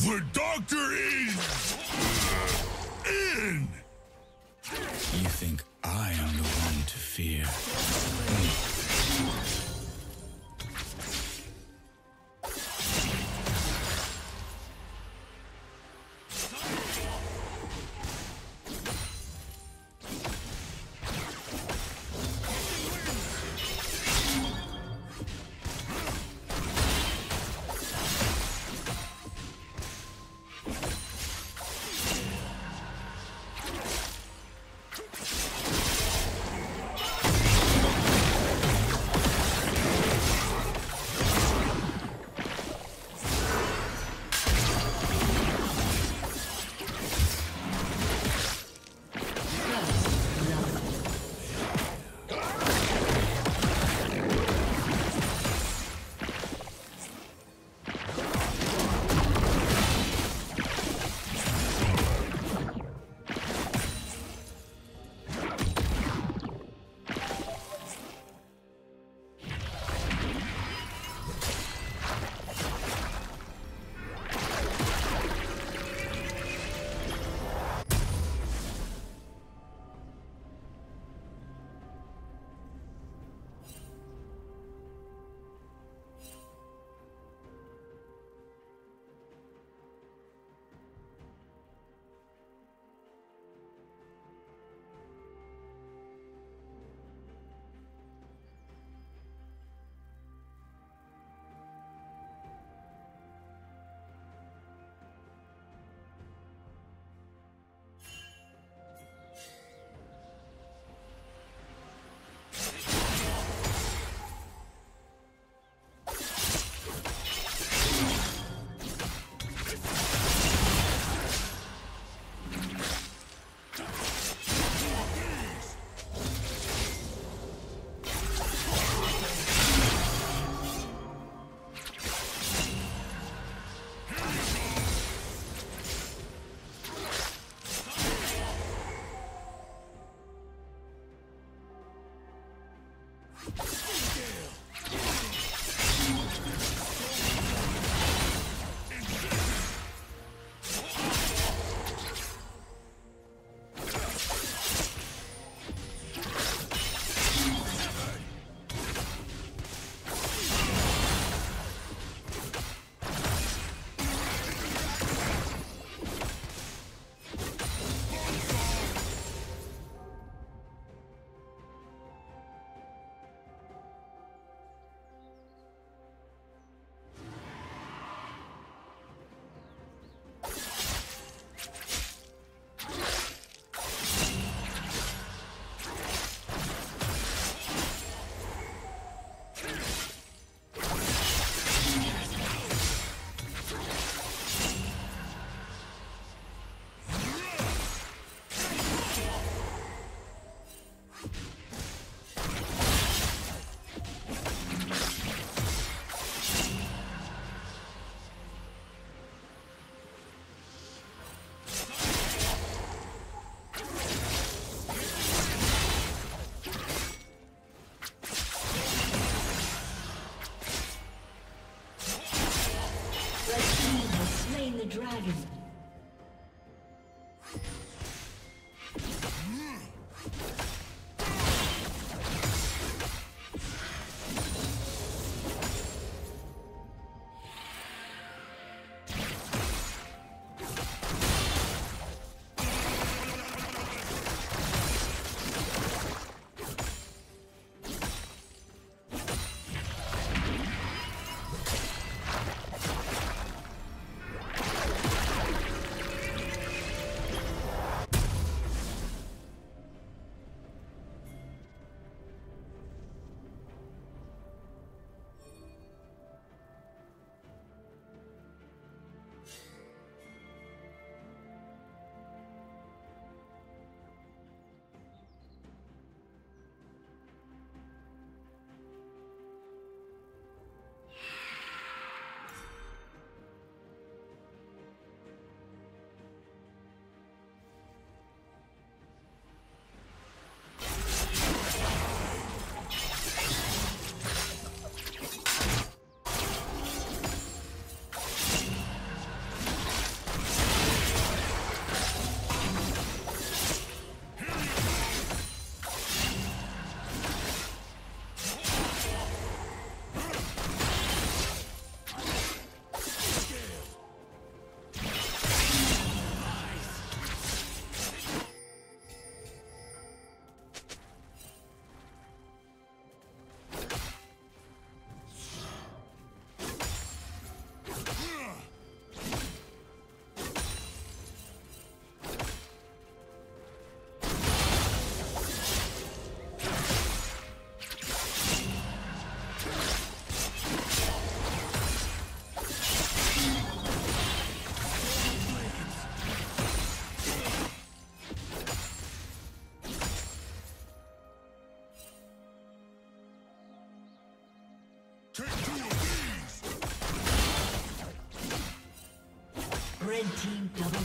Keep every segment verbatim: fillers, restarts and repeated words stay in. The doctor is in! You think I am the one to fear? Mm. Dragon. Red team double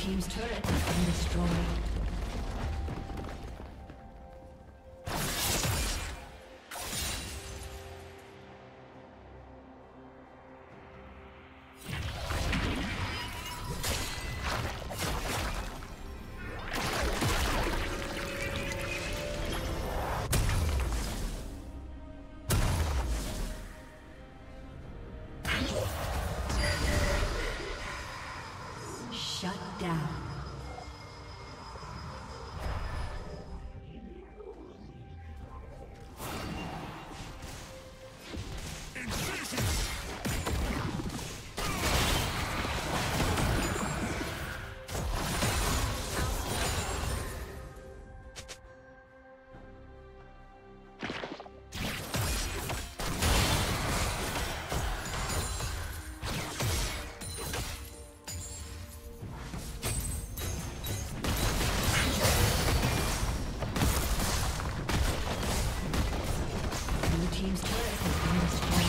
Team's turret has been destroyed. Red team's turret has been destroyed.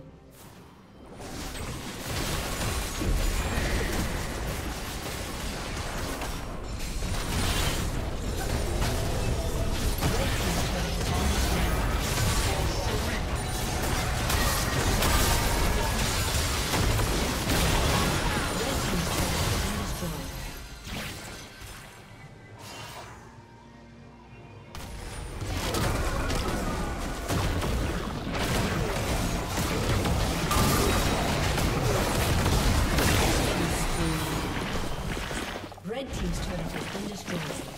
team's turret has been destroyed.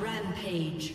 Rampage.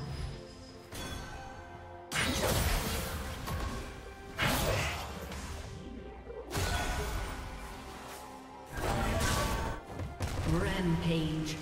Rampage.